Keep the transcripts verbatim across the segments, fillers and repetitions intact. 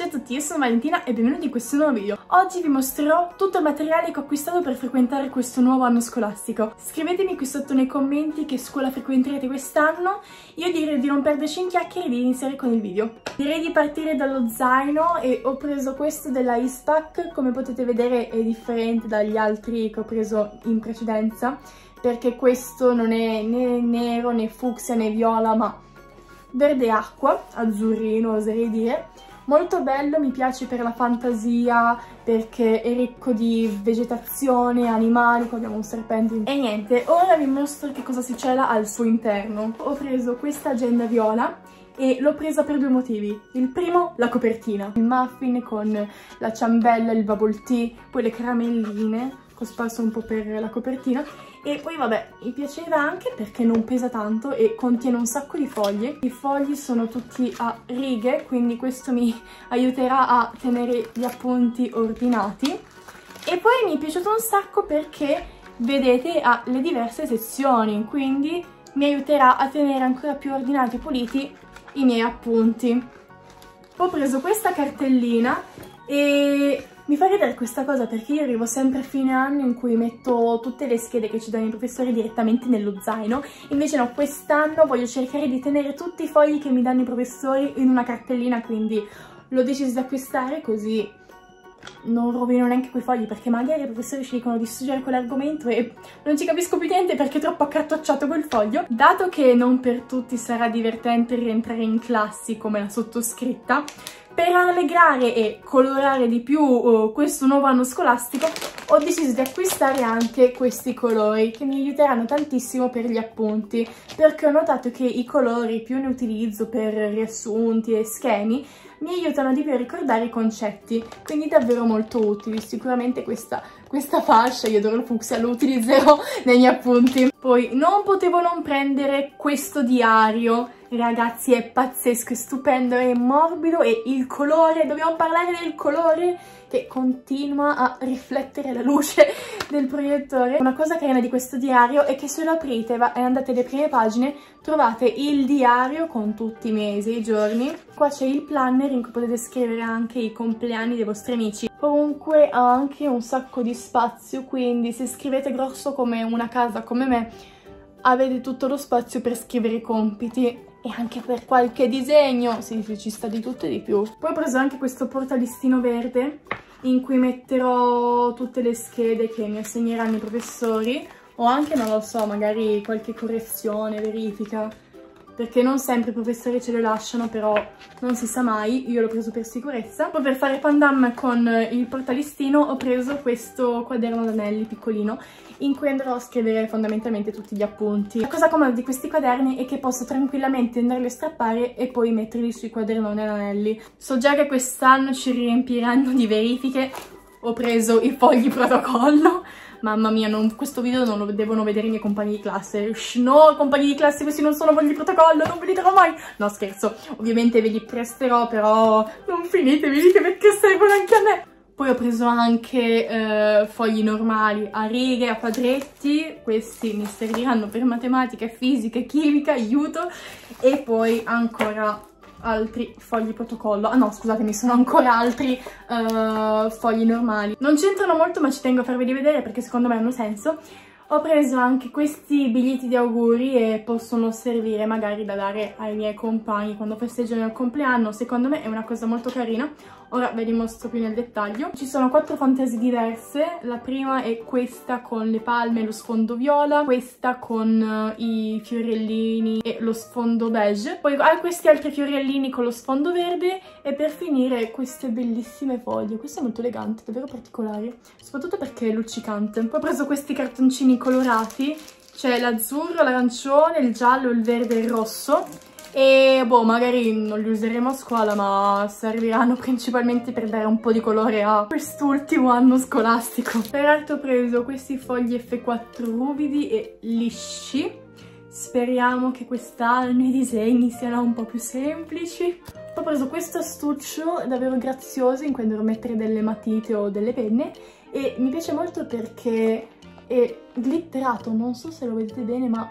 Ciao a tutti, io sono Valentina e benvenuti in questo nuovo video. Oggi vi mostrerò tutto il materiale che ho acquistato per frequentare questo nuovo anno scolastico. Scrivetemi qui sotto nei commenti che scuola frequenterete quest'anno. Io direi di non perderci in chiacchiere e di iniziare con il video. Direi di partire dallo zaino e ho preso questo della Eastpak. Come potete vedere è differente dagli altri che ho preso in precedenza, perché questo non è né nero né fucsia né viola, ma verde acqua, azzurrino oserei dire. Molto bello, mi piace per la fantasia, perché è ricco di vegetazione, animali, qua abbiamo un serpente. E niente, ora vi mostro che cosa si cela al suo interno. Ho preso questa agenda viola e l'ho presa per due motivi. Il primo, la copertina. Il muffin con la ciambella, il bubble tea, poi le caramelline, ho sparso un po' per la copertina. E poi vabbè, mi piaceva anche perché non pesa tanto e contiene un sacco di foglie. I fogli sono tutti a righe, quindi questo mi aiuterà a tenere gli appunti ordinati. E poi mi è piaciuto un sacco perché, vedete, ha le diverse sezioni, quindi mi aiuterà a tenere ancora più ordinati e puliti i miei appunti. Ho preso questa cartellina e... mi fa ridere questa cosa perché io arrivo sempre a fine anno in cui metto tutte le schede che ci danno i professori direttamente nello zaino, invece no, quest'anno voglio cercare di tenere tutti i fogli che mi danno i professori in una cartellina, quindi l'ho deciso di acquistare così non rovino neanche quei fogli, perché magari i professori ci dicono di studiare quell'argomento e non ci capisco più niente perché è troppo accartocciato quel foglio. Dato che non per tutti sarà divertente rientrare in classi come la sottoscritta, per allegrare e colorare di più uh, questo nuovo anno scolastico ho deciso di acquistare anche questi colori che mi aiuteranno tantissimo per gli appunti, perché ho notato che i colori più ne utilizzo per riassunti e schemi mi aiutano di più a ricordare i concetti, quindi davvero molto utili. Sicuramente questa, questa fascia, io adoro il fucsia, lo utilizzerò nei miei appunti. Poi non potevo non prendere questo diario. Ragazzi, è pazzesco, è stupendo, è morbido e il colore, dobbiamo parlare del colore che continua a riflettere la luce del proiettore. Una cosa carina di questo diario è che se lo aprite e andate alle prime pagine trovate il diario con tutti i mesi e i giorni. Qua c'è il planner in cui potete scrivere anche i compleanni dei vostri amici. Comunque ha anche un sacco di spazio, quindi se scrivete grosso come una casa come me avete tutto lo spazio per scrivere i compiti e anche per qualche disegno, sì, ci sta di tutto e di più. Poi ho preso anche questo portalistino verde in cui metterò tutte le schede che mi assegneranno i professori, o anche, non lo so, magari qualche correzione, verifica, perché non sempre i professori ce le lasciano, però non si sa mai, io l'ho preso per sicurezza. Poi per fare pandan con il portalistino ho preso questo quaderno ad anelli piccolino in cui andrò a scrivere fondamentalmente tutti gli appunti. La cosa comoda di questi quaderni è che posso tranquillamente andarli a strappare e poi metterli sui quadernoni ad anelli. So già che quest'anno ci riempiranno di verifiche, ho preso i fogli protocollo. Mamma mia, non, questo video non lo devono vedere i miei compagni di classe. Shh, no, compagni di classe, questi non sono fogli di protocollo, non ve li darò mai. No, scherzo, ovviamente ve li presterò, però non finitemi perché servono anche a me. Poi ho preso anche eh, fogli normali a righe, a quadretti, questi mi serviranno per matematica, fisica, chimica, aiuto. E poi ancora altri fogli protocollo, ah no scusatemi, sono ancora altri uh, fogli normali, non c'entrano molto ma ci tengo a farveli vedere perché secondo me hanno senso. Ho preso anche questi biglietti di auguri e possono servire magari da dare ai miei compagni quando festeggiano il compleanno, secondo me è una cosa molto carina. Ora ve li mostro più nel dettaglio. Ci sono quattro fantasie diverse, la prima è questa con le palme e lo sfondo viola, questa con i fiorellini e lo sfondo beige, poi ha questi altri fiorellini con lo sfondo verde e per finire queste bellissime foglie. Questo è molto elegante, davvero particolare, soprattutto perché è luccicante. Poi ho preso questi cartoncini colorati, c'è cioè l'azzurro, l'arancione, il giallo, il verde e il rosso. E boh, magari non li useremo a scuola, ma serviranno principalmente per dare un po' di colore a quest'ultimo anno scolastico. Peraltro ho preso questi fogli effe quattro ruvidi e lisci. Speriamo che quest'anno i disegni siano un po' più semplici. Poi ho preso questo astuccio davvero grazioso in cui andrò a mettere delle matite o delle penne e mi piace molto perché è glitterato, non so se lo vedete bene ma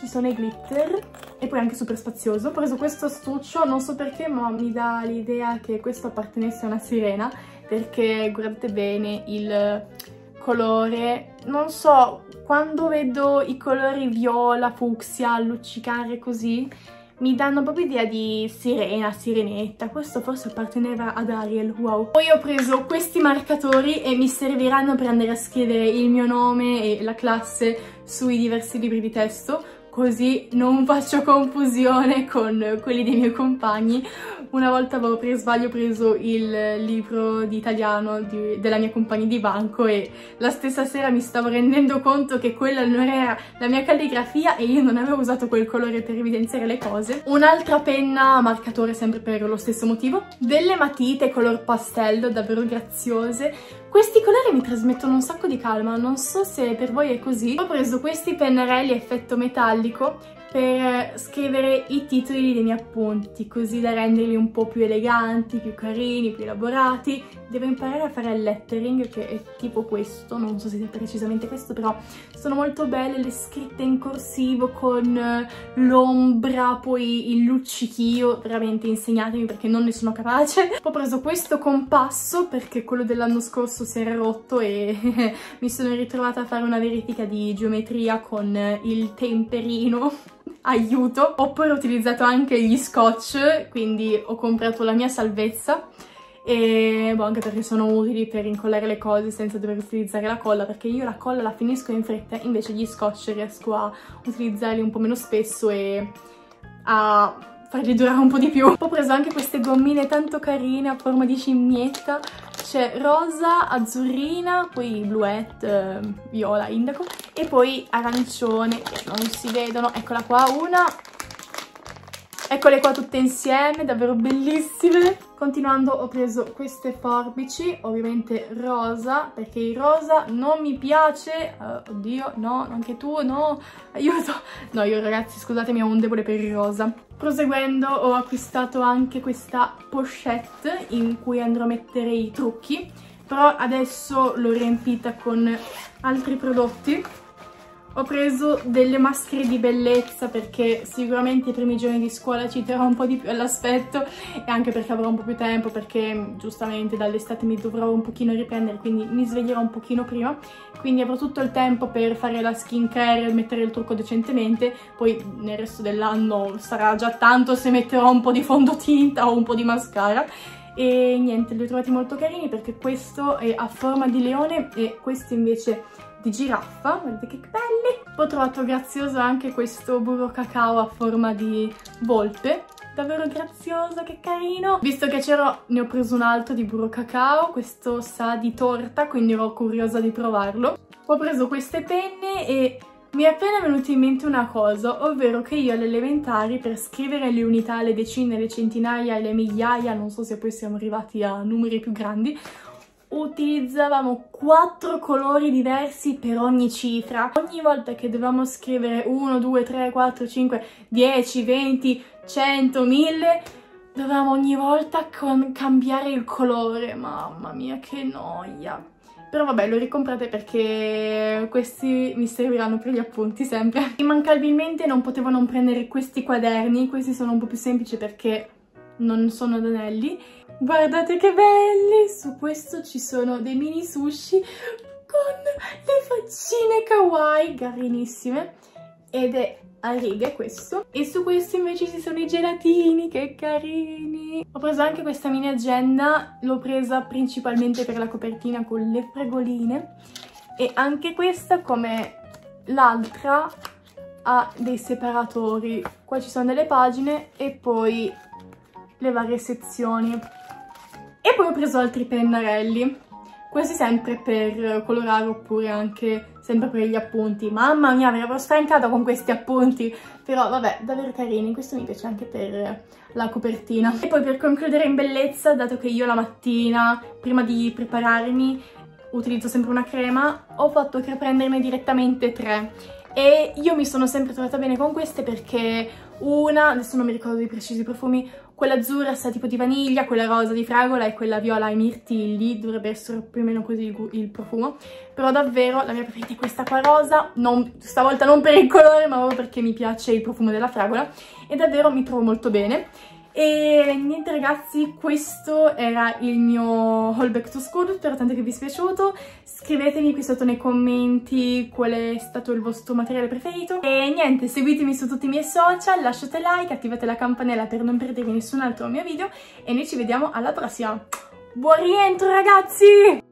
ci sono i glitter e poi anche super spazioso. Ho preso questo astuccio, non so perché, ma mi dà l'idea che questo appartenesse a una sirena, perché guardate bene il colore, non so, quando vedo i colori viola, fucsia, luccicare così, mi danno proprio idea di sirena, sirenetta. Questo forse apparteneva ad Ariel, wow. Poi ho preso questi marcatori e mi serviranno per andare a scrivere il mio nome e la classe sui diversi libri di testo, così non faccio confusione con quelli dei miei compagni. Una volta avevo per sbaglio preso il libro di italiano di, della mia compagna di banco e la stessa sera mi stavo rendendo conto che quella non era la mia calligrafia e io non avevo usato quel colore per evidenziare le cose. Un'altra penna marcatore sempre per lo stesso motivo. Delle matite color pastello davvero graziose. Questi colori mi trasmettono un sacco di calma, non so se per voi è così. Ho preso questi pennarelli effetto metallico per scrivere i titoli dei miei appunti, così da renderli un po' più eleganti, più carini, più elaborati. Devo imparare a fare il lettering, che è tipo questo, non so se è precisamente questo, però sono molto belle le scritte in corsivo con l'ombra, poi il luccichio. Veramente insegnatemi perché non ne sono capace. Ho preso questo compasso perché quello dell'anno scorso si era rotto e mi sono ritrovata a fare una verifica di geometria con il temperino. Aiuto! Ho poi utilizzato anche gli scotch, quindi ho comprato la mia salvezza. E boh, anche perché sono utili per incollare le cose senza dover utilizzare la colla, perché io la colla la finisco in fretta, invece gli scotch riesco a utilizzarli un po' meno spesso e a farli durare un po' di più. Ho preso anche queste gommine tanto carine a forma di scimmietta, c'è rosa, azzurrina, poi bluette, eh, viola, indaco e poi arancione, che non si vedono, eccola qua una, eccole qua tutte insieme, davvero bellissime. Continuando ho preso queste forbici, ovviamente rosa, perché il rosa non mi piace, uh, oddio, no, anche tu, no, aiuto, no, io ragazzi scusatemi ho un debole per il rosa. Proseguendo ho acquistato anche questa pochette in cui andrò a mettere i trucchi, però adesso l'ho riempita con altri prodotti. Ho preso delle maschere di bellezza perché sicuramente i primi giorni di scuola ci terrò un po' di più all'aspetto e anche perché avrò un po' più tempo, perché giustamente dall'estate mi dovrò un pochino riprendere, quindi mi sveglierò un pochino prima, quindi avrò tutto il tempo per fare la skincare, mettere il trucco decentemente. Poi nel resto dell'anno sarà già tanto se metterò un po' di fondotinta o un po' di mascara. E niente, li ho trovati molto carini perché questo è a forma di leone e questo invece di giraffa, guardate che belli! Ho trovato grazioso anche questo burro cacao a forma di volpe, davvero grazioso, che carino! Visto che c'ero, ne ho preso un altro di burro cacao, questo sa di torta, quindi ero curiosa di provarlo. Ho preso queste penne e mi è appena venuta in mente una cosa, ovvero che io alle elementari per scrivere le unità, le decine, le centinaia e le migliaia, non so se poi siamo arrivati a numeri più grandi, utilizzavamo quattro colori diversi per ogni cifra. Ogni volta che dovevamo scrivere uno, due, tre, quattro, cinque, dieci, venti, cento, mille, dovevamo ogni volta cambiare il colore. Mamma mia, che noia! Però vabbè, lo ricomprate perché questi mi serviranno per gli appunti sempre. Immancabilmente non potevo non prendere questi quaderni, questi sono un po' più semplici perché non sono ad anelli. Guardate che belli! Su questo ci sono dei mini sushi con le faccine kawaii, carinissime, ed è a righe questo. E su questo invece ci sono i gelatini, che carini! Ho preso anche questa mini agenda, l'ho presa principalmente per la copertina con le fragoline, e anche questa, come l'altra, ha dei separatori. Qua ci sono delle pagine e poi le varie sezioni. E poi ho preso altri pennarelli, quasi sempre per colorare oppure anche sempre per gli appunti. Mamma mia, mi avevo stancato con questi appunti, però vabbè, davvero carini, questo mi piace anche per la copertina. E poi per concludere in bellezza, dato che io la mattina, prima di prepararmi, utilizzo sempre una crema, ho fatto che prenderne direttamente tre. E io mi sono sempre trovata bene con queste perché una, adesso non mi ricordo i precisi profumi, quella azzurra sa tipo di vaniglia, quella rosa di fragola e quella viola ai mirtilli, dovrebbe essere più o meno così il, il profumo, però davvero la mia preferita è questa qua rosa, non, stavolta non per il colore ma proprio perché mi piace il profumo della fragola e davvero mi trovo molto bene. E niente ragazzi, questo era il mio haul back to school, spero tanto che vi sia piaciuto, scrivetemi qui sotto nei commenti qual è stato il vostro materiale preferito e niente, seguitemi su tutti i miei social, lasciate like, attivate la campanella per non perdervi nessun altro mio video e noi ci vediamo alla prossima, buon rientro ragazzi!